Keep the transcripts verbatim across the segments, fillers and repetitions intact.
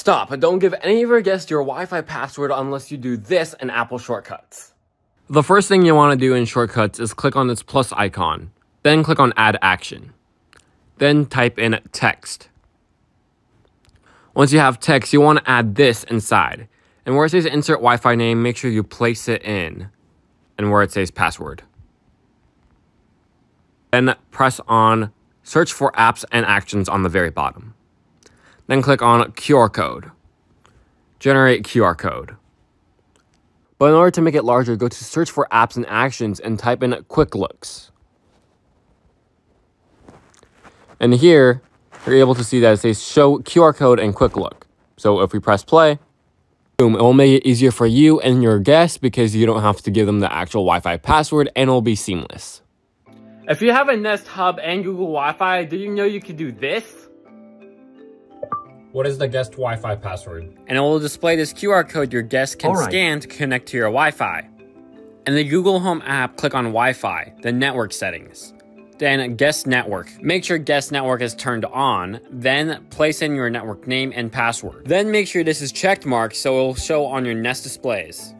Stop, and don't give any of your guests your Wi-Fi password unless you do this in Apple Shortcuts. The first thing you want to do in Shortcuts is click on this plus icon, then click on Add Action. Then type in text. Once you have text, you want to add this inside. And where it says Insert Wi-Fi Name, make sure you place it in. And where it says Password. Then press on Search for Apps and Actions on the very bottom. Then click on Q R Code. Generate Q R Code. But in order to make it larger, go to Search for Apps and Actions and type in Quick Looks. And here, you're able to see that it says Show Q R Code and Quick Look. So if we press play, boom, it will make it easier for you and your guests because you don't have to give them the actual Wi-Fi password and it'll be seamless. If you have a Nest Hub and Google Wi-Fi, do you know you can do this? What is the guest Wi-Fi password? And it will display this Q R code your guest can right. scan to connect to your Wi-Fi. In the Google Home app, click on Wi-Fi, then Network Settings. Then Guest Network. Make sure Guest Network is turned on, then place in your network name and password. Then make sure this is checked marked so it will show on your Nest displays.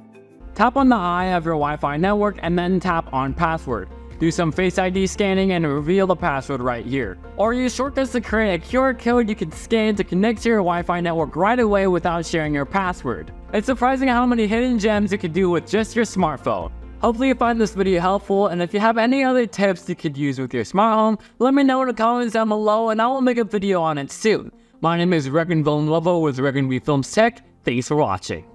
Tap on the eye of your Wi-Fi network and then tap on Password. Do some Face I D scanning and reveal the password right here. Or use shortcuts to create a Q R code you can scan to connect to your Wi-Fi network right away without sharing your password. It's surprising how many hidden gems you can do with just your smartphone. Hopefully you find this video helpful, and if you have any other tips you could use with your smart home, let me know in the comments down below and I will make a video on it soon. My name is Reagan Villanueva with Reagan V Films Tech. Thanks for watching.